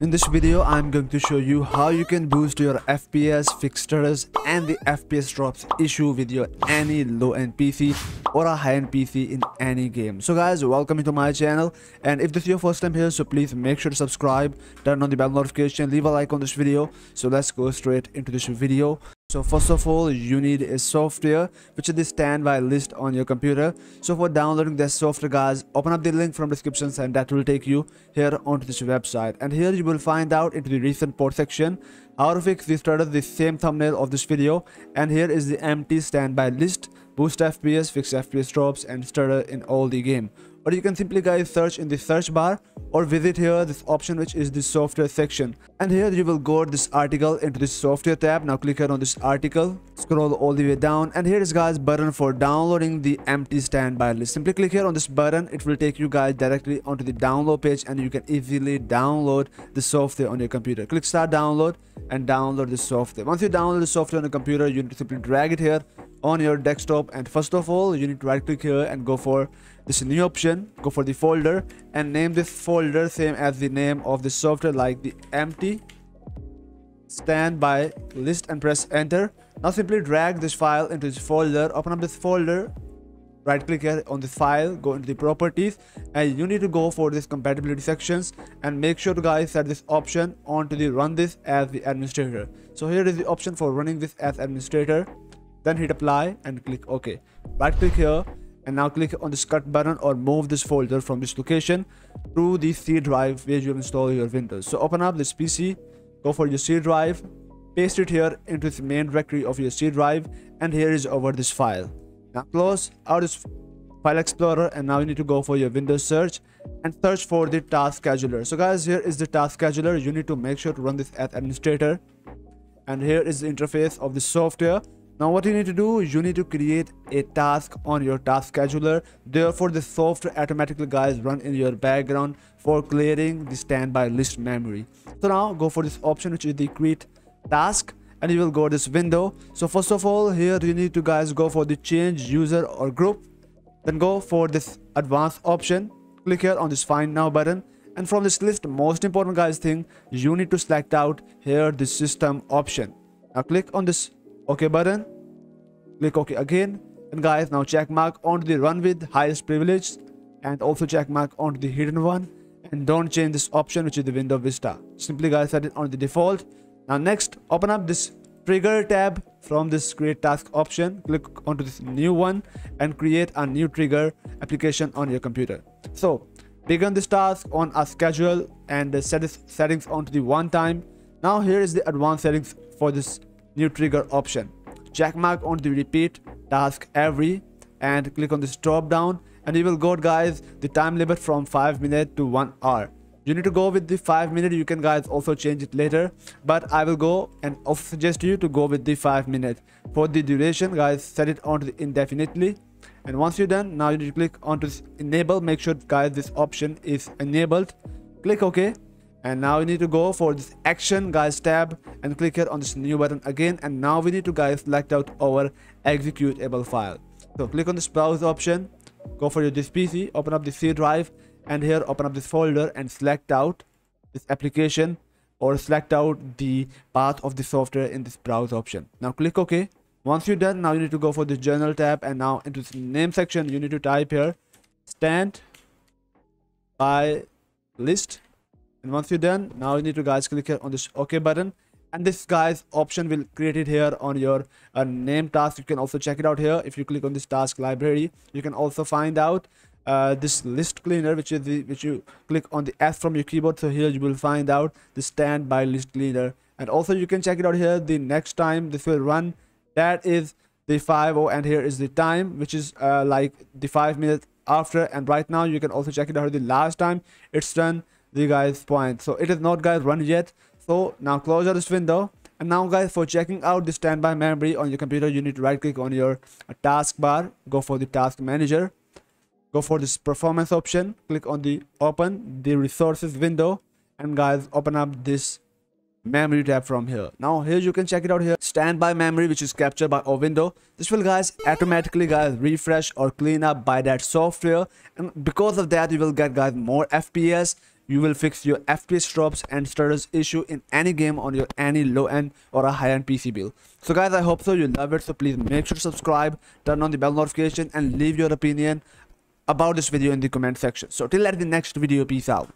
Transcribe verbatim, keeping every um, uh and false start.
In this video, I'm going to show you how you can boost your F P S, fixtures, and the F P S drops issue with your any low-end P C or a high-end P C in any game. So guys, welcome to my channel, and if this is your first time here, so please make sure to subscribe, turn on the bell notification, leave a like on this video. So let's go straight into this video. So first of all, you need a software which is the standby list on your computer. So for downloading this software, guys, open up the link from descriptions and that will take you here onto this website. And here you will find out into the recent port section how to fix this status, the same thumbnail of this video. And here is the empty standby list, boost F P S, fix F P S drops and stutter in all the game. Or you can simply guys search in the search bar or visit here this option which is the software section, and here you will go to this article into the software tab. Now click here on this article, scroll all the way down, and here is guys button for downloading the empty standby list. Simply click here on this button, it will take you guys directly onto the download page and you can easily download the software on your computer. Click start download and download the software. Once you download the software on your computer, you need to simply drag it here on your desktop, and first of all you need to right click here and go for this new option, go for the folder and name this folder same as the name of the software, like the empty standby list, and press enter. Now simply drag this file into this folder, open up this folder, right click here on the file, go into the properties, and you need to go for this compatibility sections and make sure to guys set this option onto the run this as the administrator. So here is the option for running this as administrator. Then hit apply and click OK. Right click here and now click on this cut button or move this folder from this location to the C drive where you install your Windows. So open up this P C, go for your C drive, paste it here into the main directory of your C drive, and here is over this file. Now close out this file explorer and now you need to go for your Windows search and search for the task scheduler. So guys, here is the task scheduler. You need to make sure to run this as administrator, and here is the interface of the software. Now what you need to do, you need to create a task on your task scheduler, therefore the software automatically guys run in your background for clearing the standby list memory. So now go for this option which is the create task and you will go to this window. So first of all here you need to guys go for the change user or group, then go for this advanced option, click here on this find now button, and from this list most important guys thing you need to select out here the system option. Now click on this OK button, click OK again, and guys now check mark onto the run with highest privilege and also check mark onto the hidden one, and don't change this option which is the Windows Vista. Simply guys set it on the default. Now next open up this trigger tab from this create task option, click onto this new one and create a new trigger application on your computer. So begin this task on a schedule and set this settings onto the one time. Now here is the advanced settings for this new trigger option, check mark on the repeat task every and click on this drop down, and you will go guys the time limit from five minutes to one hour. You need to go with the five minute, you can guys also change it later, but I will go and also suggest you to go with the five minute. For the duration guys set it on to the indefinitely, and once you're done now you need to click on to enable, make sure guys this option is enabled, click OK. And now you need to go for this action guys tab and click here on this new button again, and now we need to guys select out our executable file. So click on this browse option, go for your this P C, open up the C drive, and here open up this folder and select out this application or select out the path of the software in this browse option. Now click OK. Once you're done, now you need to go for the journal tab, and now into this name section you need to type here standby list. And once you're done, now you need to guys click here on this OK button, and this guys option will create it here on your uh, name task. You can also check it out here. If you click on this task library, you can also find out uh, this list cleaner, which is the which you click on the S from your keyboard. So here you will find out the standby list cleaner, and also you can check it out here. The next time this will run, that is the five oh, and here is the time, which is uh, like the five minutes after. And right now you can also check it out the last time it's done. The guys point, so it is not guys run yet. So now close out this window, and now guys for checking out the standby memory on your computer, you need to right click on your taskbar, go for the task manager, go for this performance option, click on the open the resources window, and guys open up this memory tab from here. Now here you can check it out here standby memory which is captured by our window. This will guys automatically guys refresh or clean up by that software, and because of that you will get guys more F P S, You will fix your F P S drops and stutters issue in any game on your any low-end or a high-end P C build. So guys, I hope so you love it, so please make sure to subscribe, turn on the bell notification, and leave your opinion about this video in the comment section. So till at the next video, peace out.